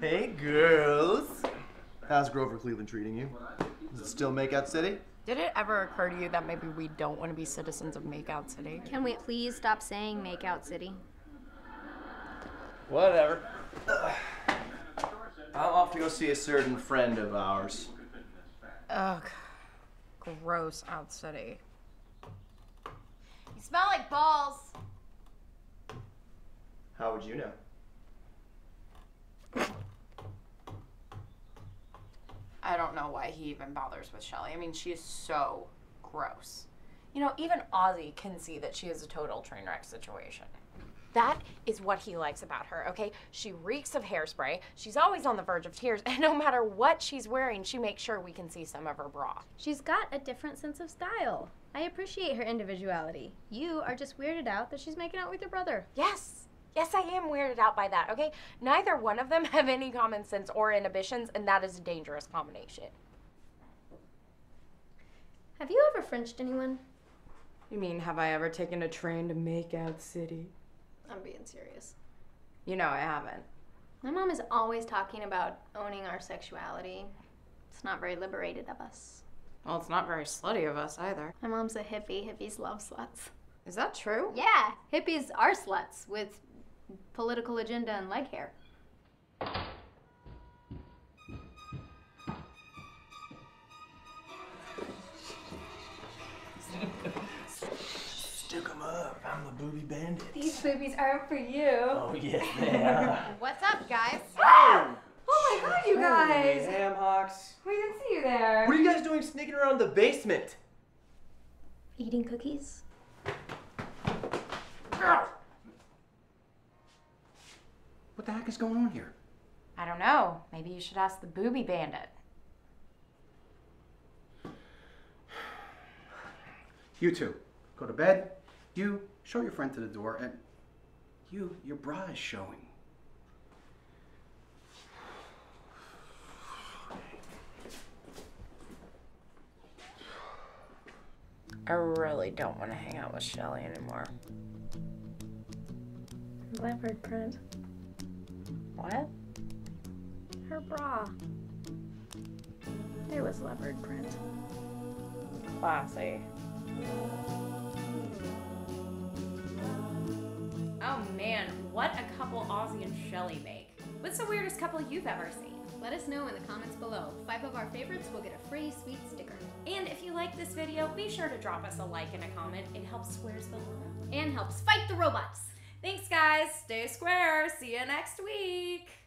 Hey, girls. How's Grover Cleveland treating you? Is it still Makeout City? Did it ever occur to you that maybe we don't want to be citizens of Makeout City? Can we please stop saying Makeout City? Whatever. Ugh. I'm off to go see a certain friend of ours. Ugh. Gross out city. You smell like balls. How would you know? I don't know why he even bothers with Shelly. I mean, she is so gross. You know, even Ozzy can see that she is a total train wreck situation. That is what he likes about her, okay? She reeks of hairspray, she's always on the verge of tears, and no matter what she's wearing, she makes sure we can see some of her bra. She's got a different sense of style. I appreciate her individuality. You are just weirded out that she's making out with your brother. Yes. Yes, I am weirded out by that, okay? Neither one of them have any common sense or inhibitions, and that is a dangerous combination. Have you ever Frenched anyone? You mean, have I ever taken a train to Makeout City? I'm being serious. You know I haven't. My mom is always talking about owning our sexuality. It's not very liberated of us. Well, it's not very slutty of us either. My mom's a hippie. Hippies love sluts. Is that true? Yeah, hippies are sluts with political agenda and leg hair. Stick 'em up. I'm the booby bandit. These boobies aren't for you. Oh, yes, they are. What's up, guys? Oh! Oh my god, you guys! Hey, Hamhocks. We didn't see you there. What are you guys doing sneaking around the basement? Eating cookies. What the heck is going on here? I don't know. Maybe you should ask the booby bandit. You two, go to bed. You, show your friend to the door, and you, your bra is showing. I really don't want to hang out with Shelly anymore. Leopard print. What? Her bra. There was leopard print. Classy. Oh man, what a couple Ozzy and Shelly make. What's the weirdest couple you've ever seen? Let us know in the comments below. 5 of our favorites will get a free sweet sticker. And if you like this video, be sure to drop us a like and a comment. It helps Squaresville and helps fight the robots. Thanks guys, stay square, see you next week.